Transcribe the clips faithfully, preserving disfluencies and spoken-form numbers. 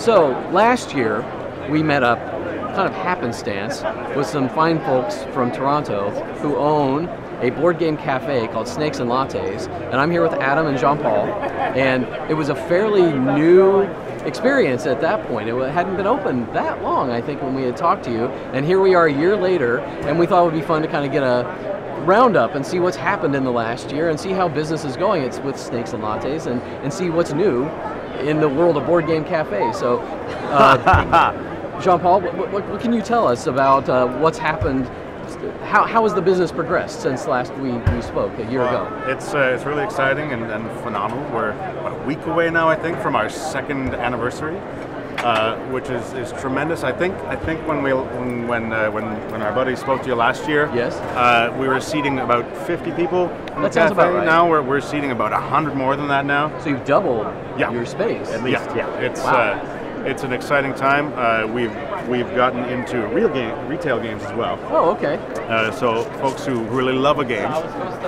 So last year we met up, kind of happenstance, with some fine folks from Toronto who own a board game cafe called Snakes and Lattes, and I'm here with Adam and Jean-Paul, and it was a fairly new experience at that point. It hadn't been open that long, I think, when we had talked to you, and here we are a year later, and we thought it would be fun to kind of get a roundup and see what's happened in the last year and see how business is going. It's with Snakes and Lattes, and, and see what's new in the world of board game cafe. So, uh, Jean-Paul, what, what, what can you tell us about uh, what's happened? How, how has the business progressed since last we, we spoke a year uh, ago? It's uh, it's really exciting and, and phenomenal. We're about a week away now, I think, from our second anniversary, uh, which is, is tremendous. I think I think when we when when uh, when, when our buddies spoke to you last year, yes, uh, we were seating about fifty people. In that the sounds cafe. About right. Now we're we're seating about a hundred more than that now. So you've doubled yeah. your space at least. Yeah, yeah. It's wow. uh, It's an exciting time. Uh, we've we've gotten into real game, retail games as well. Oh, okay. Uh, so folks who really love a game,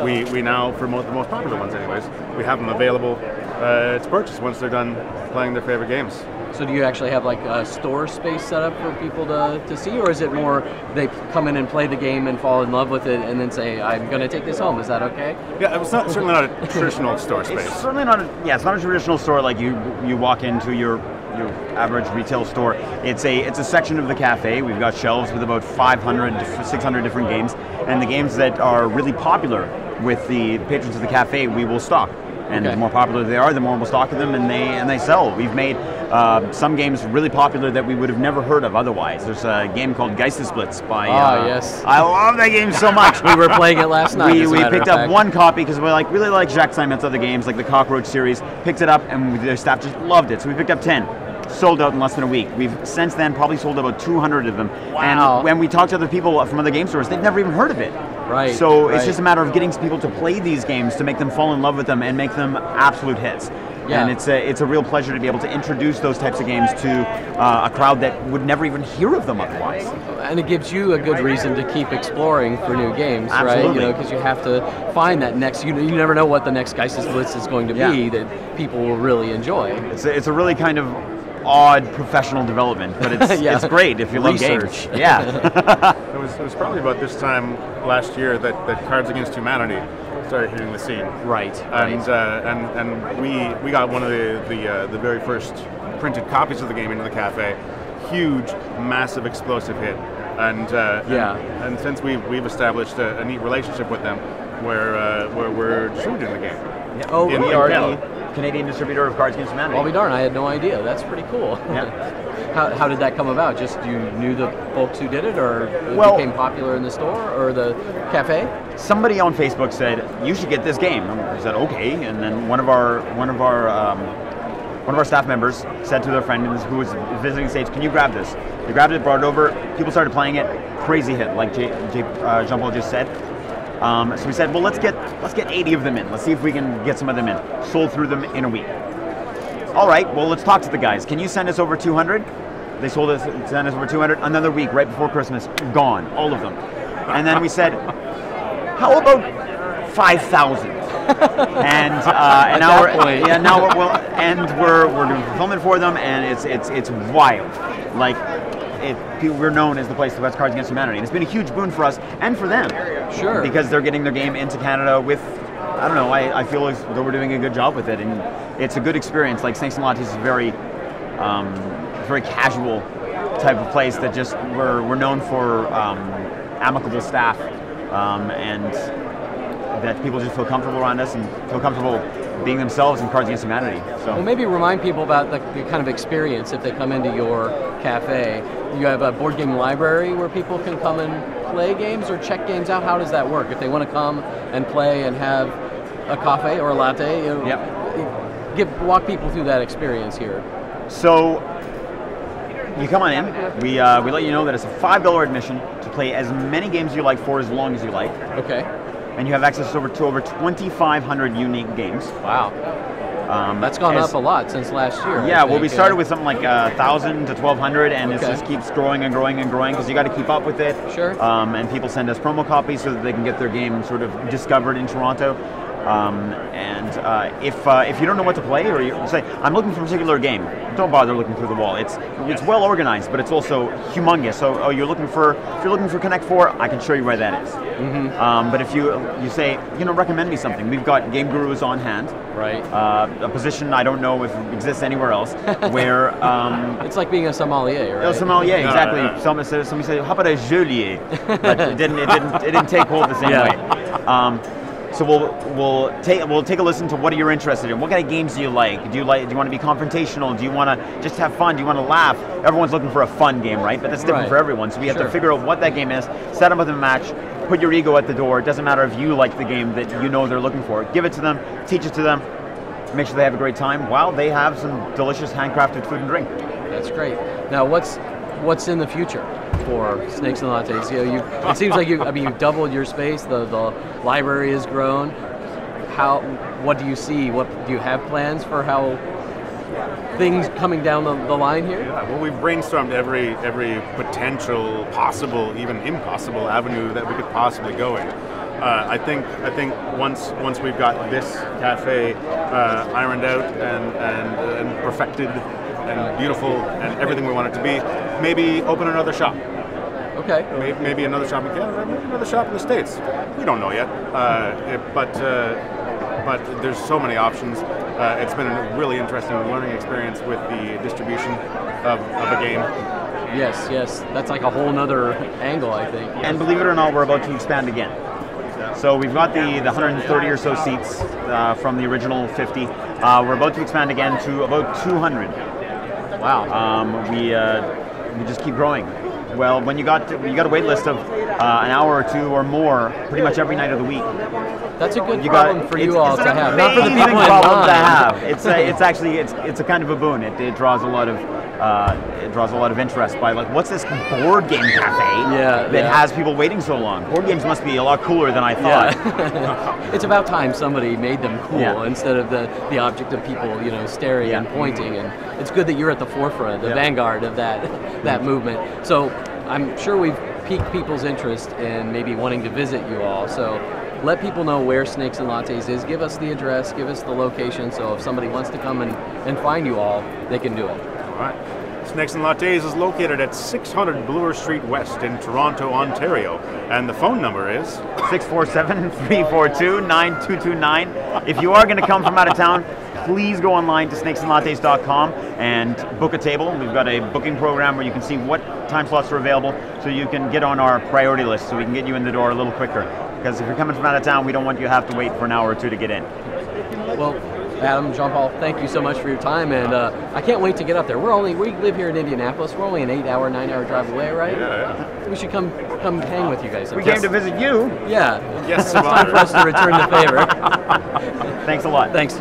we, we now, for most, the most popular ones anyways, we have them available uh, to purchase once they're done playing their favorite games. So do you actually have like a store space set up for people to, to see, or is it more they come in and play the game and fall in love with it and then say, I'm going to take this home, is that okay? Yeah, it's not, certainly not a traditional store space. It's certainly not a, yeah, it's not a traditional store like you, you walk into your your average retail store. It's a it's a section of the cafe. We've got shelves with about five hundred to six hundred different games, and the games that are really popular with the patrons of the cafe we will stock. And okay. the more popular they are, the more we'll stock of them, and they and they sell. We've made uh, some games really popular that we would have never heard of otherwise. There's a game called Geistes Blitz by. Ah, uh, yes. I love that game so much. We were playing it last night. We, as a we picked up one copy because we like really like Jacques Simon's other games, like the Cockroach series. Picked it up, and their staff just loved it. So we picked up ten. Sold out in less than a week. We've since then probably sold about two hundred of them. Wow. And when we talk to other people from other game stores, they've never even heard of it. Right. So right. it's just a matter of getting people to play these games to make them fall in love with them and make them absolute hits. Yeah. And it's a, it's a real pleasure to be able to introduce those types of games to uh, a crowd that would never even hear of them otherwise. And it gives you a good reason to keep exploring for new games, Absolutely. right? You know, because you have to find that next, you, you never know what the next Geistes Blitz is going to yeah. be that people will really enjoy. It's a, it's a really kind of odd professional development, but it's, yeah. it's great if you love Research. games. Yeah. it, was, it was probably about this time last year that, that Cards Against Humanity started hitting the scene. Right. And right. Uh, and and we we got one of the the, uh, the very first printed copies of the game into the cafe. Huge, massive, explosive hit. And uh, yeah. And, and since we've we've established a, a neat relationship with them, where uh, where we're distributing the game. Yeah. Oh, in we are Canadian distributor of Cards Against Humanity. I'll be darned, I had no idea. That's pretty cool. Yeah. how, how did that come about? Just you knew the folks who did it, or it well, became popular in the store or the cafe? Somebody on Facebook said, you should get this game. And I said, okay. And then one of our one of our um, one of our staff members said to their friend who was visiting the States, can you grab this? They grabbed it, brought it over, people started playing it, crazy hit, like J, J, uh, Jean-Paul just said. Um, so we said, well, let's get let's get eighty of them in. Let's see if we can get some of them in. Sold through them in a week. All right, well, let's talk to the guys. Can you send us over two hundred? They sold us, sent us over two hundred. Another week, right before Christmas, gone, all of them. And then we said, how about five thousand? And uh, and now we're yeah now we're, we'll, and we're we're doing fulfillment for them, and it's it's it's wild, like. It, we're known as the place that has Cards Against Humanity, and it's been a huge boon for us and for them. Sure. Because they're getting their game into Canada with, I don't know, I, I feel as though we're doing a good job with it, and it's a good experience. Like Snakes and Lattes is a very, um, very casual type of place that just, we're, we're known for um, amicable staff, um, and that people just feel comfortable around us and feel comfortable being themselves in Cards Against Humanity. So. Well, maybe remind people about the, the kind of experience if they come into your cafe. You have a board game library where people can come and play games or check games out. How does that work? If they want to come and play and have a coffee or a latte, you know, yep. give, walk people through that experience here. So, you come on in, we, uh, we let you know that it's a five dollar admission to play as many games as you like for as long as you like. Okay. And you have access to over, to over twenty-five hundred unique games. Wow. Um, That's gone as, up a lot since last year. Yeah, well, we started with something like uh, one thousand to twelve hundred, and okay. it just keeps growing and growing and growing because you got to keep up with it. Sure. Um, and people send us promo copies so that they can get their game sort of discovered in Toronto. Um, and uh, if uh, if you don't know what to play, or you say, I'm looking for a particular game, don't bother looking through the wall. It's it's well organized, but it's also humongous. So oh, you're looking for if you're looking for Connect Four, I can show you where that is. Mm-hmm. um, but if you you say, you know, recommend me something, we've got Game Gurus on hand, right? Uh, a position I don't know if it exists anywhere else. Where um, it's like being a sommelier, right? A sommelier, exactly. No, no, no. Some say, some say, how about a geôlier? But it didn't it didn't it didn't take hold the same yeah. way. Um, So we'll we'll take we'll take a listen to what you're interested in. What kind of games do you like? Do you like? Do you want to be confrontational? Do you want to just have fun? Do you want to laugh? Everyone's looking for a fun game, right? But that's different right. for everyone. So we have sure. to figure out what that game is. Set up with a match. Put your ego at the door. It doesn't matter if you like the game that you know they're looking for. Give it to them. Teach it to them. Make sure they have a great time while they have some delicious handcrafted food and drink. That's great. Now what's what's in the future for Snakes and Lattes? You know, you, it seems like you. I mean, you've doubled your space. The the library has grown. How? What do you see? What do you have plans for? How things coming down the, the line here? Yeah. Well, we've brainstormed every every potential, possible, even impossible avenue that we could possibly go in. Uh, I think I think once once we've got this cafe uh, ironed out and and, and perfected. And beautiful and everything we want it to be, maybe open another shop. Okay. Maybe, maybe another shop in Canada, maybe another shop in the States. We don't know yet, uh, it, but uh, but there's so many options. Uh, it's been a really interesting learning experience with the distribution of, of a game. Yes, yes, that's like a whole nother angle, I think. Yes. And believe it or not, we're about to expand again. So we've got the, the one hundred thirty or so seats uh, from the original fifty. Uh, we're about to expand again to about two hundred. Wow, um, we uh, we just keep growing. Well, when you got to, when you got a wait list of uh, an hour or two or more, pretty much every night of the week. That's a good you problem got, for you all to have. Not for the people problem to have. It's a, it's actually it's it's a kind of a boon. It, it draws a lot of uh, it draws a lot of interest by like, what's this board game cafe yeah, that yeah. has people waiting so long? Board games must be a lot cooler than I thought. Yeah. It's about time somebody made them cool yeah. instead of the the object of people you know staring yeah. and pointing and. It's good that you're at the forefront, the yep. vanguard of that that movement. So I'm sure we've piqued people's interest in maybe wanting to visit you all. So let people know where Snakes and Lattes is. Give us the address, give us the location, so if somebody wants to come and, and find you all, they can do it. All right. Snakes and Lattes is located at six hundred Bloor Street West in Toronto, Ontario. And the phone number is six four seven, three four two, nine two two nine. If you are going to come from out of town, please go online to snakes and lattes dot com and book a table. We've got a booking program where you can see what time slots are available so you can get on our priority list so we can get you in the door a little quicker. Because if you're coming from out of town, we don't want you to have to wait for an hour or two to get in. Well, Adam, Jean-Paul, thank you so much for your time, and uh, I can't wait to get up there. We're only, we live here in Indianapolis. We're only an eight-hour, nine-hour drive away, right? Yeah, yeah. We should come come hang with you guys. Sometime. We came to visit you. Yeah. Yes, it's time for us to return the favor. Thanks a lot. Thanks.